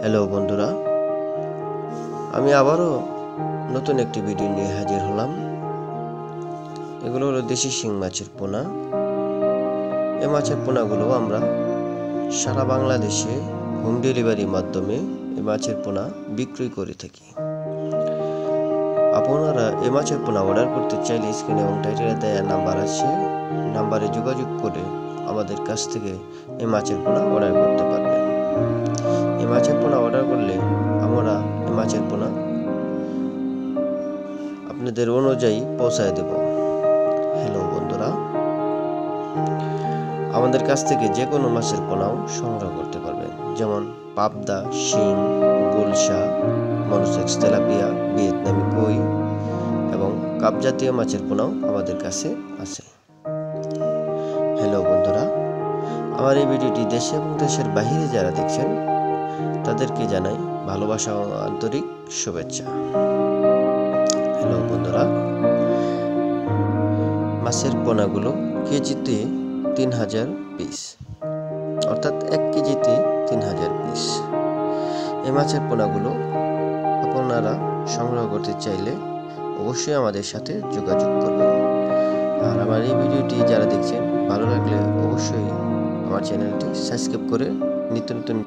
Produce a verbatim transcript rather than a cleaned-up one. Hello বন্ধুরা, আমি আবারও নতুন একটি ভিডিও নিয়ে হাজির হলাম। এগুলো হলো দেশি শিং মাছের পোনা। এই মাছের পোনাগুলো আমরা সারা বাংলাদেশে হোম ডেলিভারির মাধ্যমে এই মাছের পোনা বিক্রি করে থাকি। আপনারা এই মাছের পোনা অর্ডার করতে চাইলে স্ক্রিনে এবং টাইটেলে দেওয়া নাম্বার আছে, নাম্বারে যোগাযোগ করে আমাদের কাছ থেকে এই মাছের পোনা অর্ডার করতে পারবেন। এই মাছের পোনা অর্ডার করলে আমরা এই মাছের পোনা আপনাদের অনুযায়ী পৌঁছায় দেব। হ্যালো বন্ধুরা, আমাদের কাছ থেকে যে কোনো মাছের পোনাও সংগ্রহ করতে পারবেন, যেমন পাবদা, শিং, গুলশা, মনোসেক্স তেলাপিয়া, ভিয়েতনামি কৈ এবং কাপ জাতীয় মাছের পোনাও আমাদের কাছে আছে। হ্যালো বন্ধুরা, আমার এই ভিডিওটি দেশে এবং দেশের বাইরে যারা দেখছেন তাদেরকে জানাই ভালোবাসা ও আন্তরিক শুভেচ্ছা। হ্যালো বন্ধুরা, মাছের পোনাগুলো কেজিতে তিন হাজার পিস, অর্থাৎ এক কেজিতে তিন হাজার পিস। এই মাছের পোনাগুলো আপনারা সংগ্রহ করতে চাইলে অবশ্যই আমাদের সাথে যোগাযোগ করবেন। আর আমার এই ভিডিওটি যারা দেখছেন, ভালো লাগলে অবশ্যই আমার চ্যানেলটি সাবস্ক্রাইব করে নিত্য নতুন